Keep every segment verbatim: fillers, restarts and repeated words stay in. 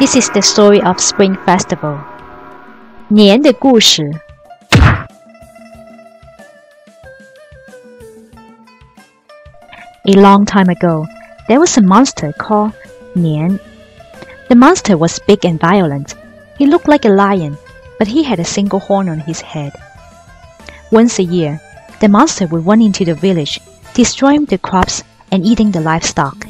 This is the story of Spring Festival. 年的故事。A long time ago, there was a monster called Nian. The monster was big and violent. He looked like a lion, but he had a single horn on his head. Once a year, the monster would run into the village, destroying the crops and eating the livestock.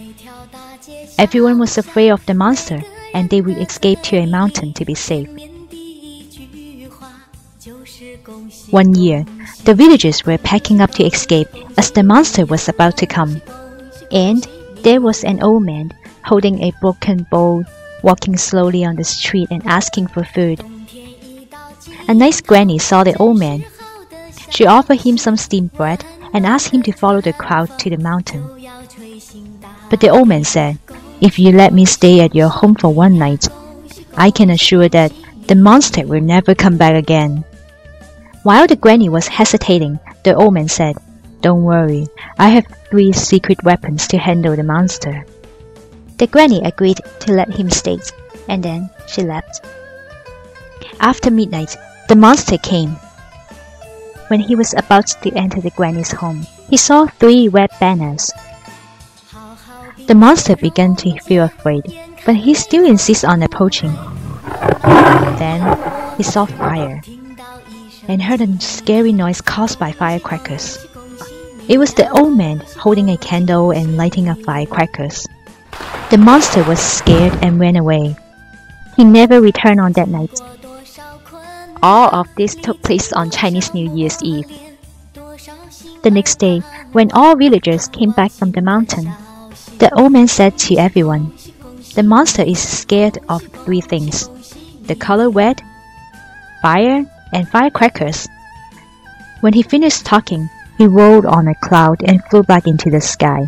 Everyone was afraid of the monster, and they would escape to a mountain to be safe. One year, the villagers were packing up to escape as the monster was about to come. And there was an old man holding a broken bowl, walking slowly on the street and asking for food. A nice granny saw the old man. She offered him some steamed bread and asked him to follow the crowd to the mountain. But the old man said, "If you let me stay at your home for one night, I can assure that the monster will never come back again." While the granny was hesitating, the old man said, "Don't worry, I have three secret weapons to handle the monster." The granny agreed to let him stay, and then she left. After midnight, the monster came. When he was about to enter the granny's home, he saw three red banners. The monster began to feel afraid, but he still insisted on approaching. Then he saw fire and heard a scary noise caused by firecrackers. It was the old man holding a candle and lighting up firecrackers. The monster was scared and ran away. He never returned on that night. All of this took place on Chinese New Year's Eve. The next day, when all villagers came back from the mountain, the old man said to everyone, "The monster is scared of three things: the color red, fire, and firecrackers." When he finished talking, he rolled on a cloud and flew back into the sky.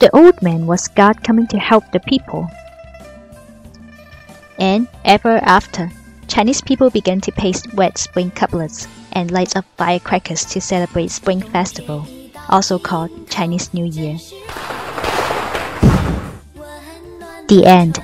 The old man was God coming to help the people. And ever after, Chinese people began to paste wet spring couplets and light up firecrackers to celebrate Spring Festival, also called Chinese New Year. The end.